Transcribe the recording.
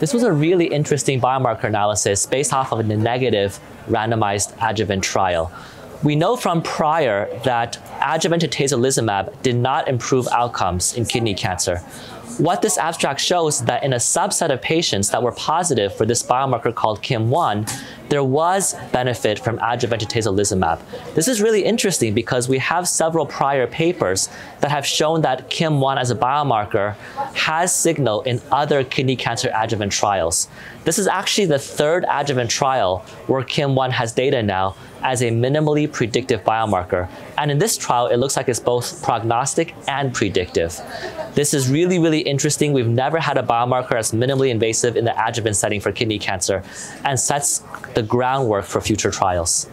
This was a really interesting biomarker analysis based off of the negative randomized adjuvant trial. We know from prior that adjuvant atezolizumab did not improve outcomes in kidney cancer. What this abstract shows is that in a subset of patients that were positive for this biomarker called KIM-1, there was benefit from adjuvant atezolizumab. This is really interesting because we have several prior papers that have shown that KIM-1 as a biomarker has signal in other kidney cancer adjuvant trials. This is actually the third adjuvant trial where KIM-1 has data now as a minimally predictive biomarker. And in this trial, it looks like it's both prognostic and predictive. This is really, really interesting. We've never had a biomarker as minimally invasive in the adjuvant setting for kidney cancer and sets the groundwork for future trials.